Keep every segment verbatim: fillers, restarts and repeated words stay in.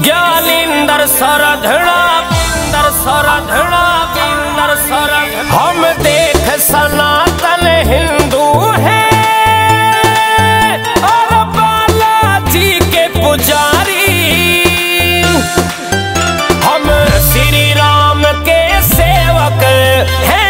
ज्ञानींदर सरधना इंदर सरधना इंदर सरधना। हम देख सनातन हिंदू हैं और बाला जी के पुजारी, हम श्री राम के सेवक हैं।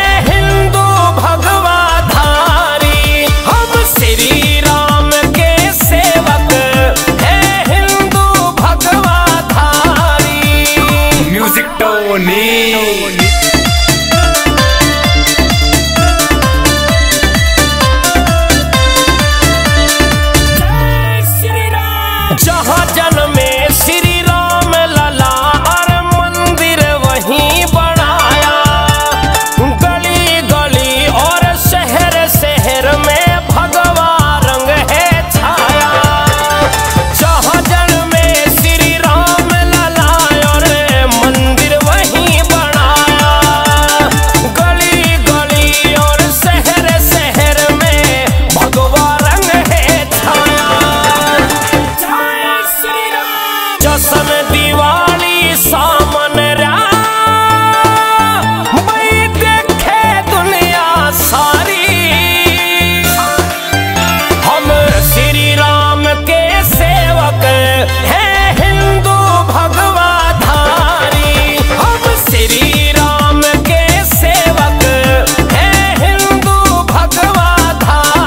जहाँ जन्म में श्री राम लला और मंदिर वहीं बनाया, गली गली और शहर शहर में भगवा रंग है छाया। जहाँ जन्म में श्री राम लला और मंदिर वहीं बनाया, गली गली और शहर शहर में भगवा रंग है छाया। जश्न दिवाली सामन मैं देखे दुनिया सारी, हम श्री राम के सेवक हैं हिंदू भगवा धारी। हम श्री राम के सेवक हैं हिंदू भगवा धारी।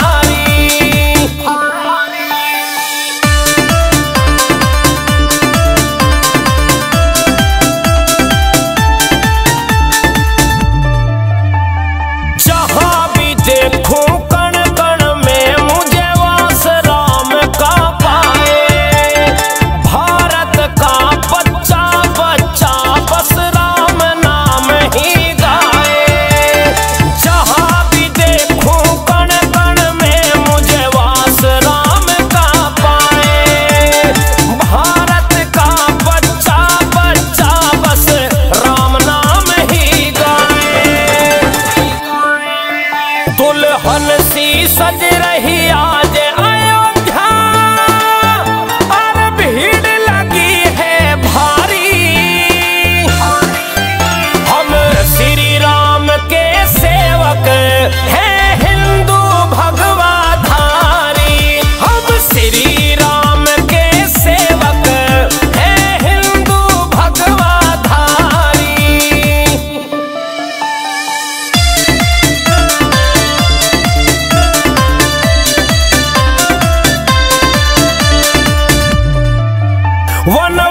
दुल्हन सी सज रही आज अयोध्या और भीड़ लगी है भारी, हम श्री राम के सेवक हैं हिंदू भगवा धारी। हम श्री राम के सेवक हैं हिंदू भगवा धारी। One